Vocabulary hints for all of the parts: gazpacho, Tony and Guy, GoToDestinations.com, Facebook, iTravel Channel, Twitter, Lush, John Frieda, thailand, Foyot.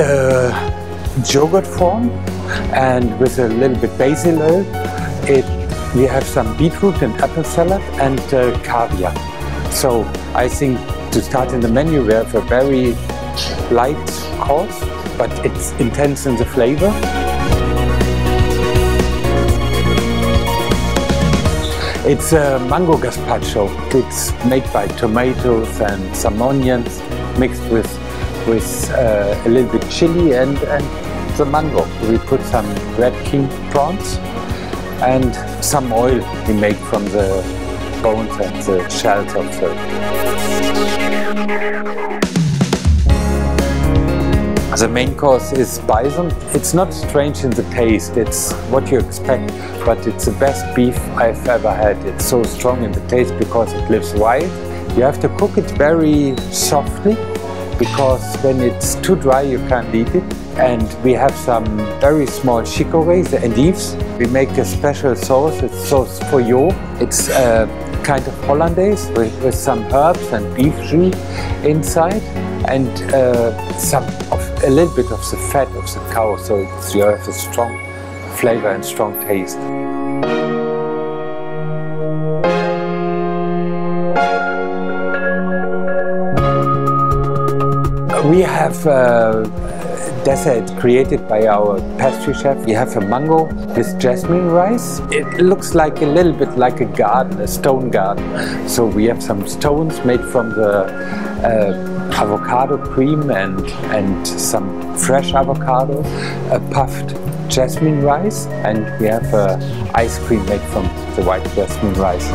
It's a yogurt form, and with a little bit basil oil. We have some beetroot and apple salad and caviar. So I think to start in the menu we have a very light course, but it's intense in the flavor. It's a mango gazpacho. It's made by tomatoes and some onions mixed with a little bit chili and the mango. We put some red king prawns and some oil we make from the bones and the shells of the. The main course is bison. It's not strange in the taste, it's what you expect, but it's the best beef I've ever had. It's so strong in the taste because it lives wild. You have to cook it very softly, because when it's too dry you can't eat it. And we have some very small chicories and leaves. We make a special sauce, it's sauce foyot. It's a kind of hollandaise with some herbs and beef jus inside, and a little bit of the fat of the cow, so you have a strong flavor and strong taste. We have a dessert created by our pastry chef. We have a mango with jasmine rice. It looks like a little bit like a garden, a stone garden. So we have some stones made from the avocado cream and some fresh avocado, a puffed jasmine rice, and we have ice cream made from the white jasmine rice.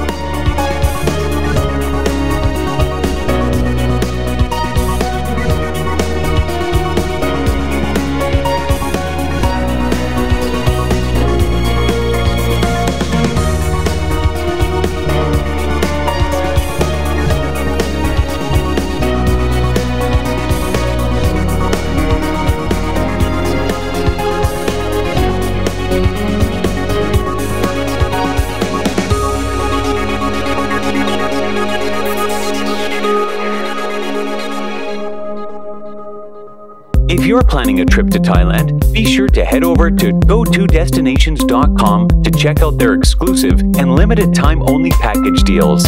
If you're planning a trip to Thailand, be sure to head over to GoToDestinations.com to check out their exclusive and limited time only package deals.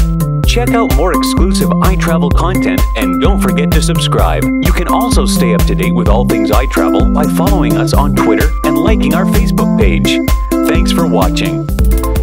Check out more exclusive iTravel content and don't forget to subscribe. You can also stay up to date with all things iTravel by following us on Twitter and liking our Facebook page. Thanks for watching.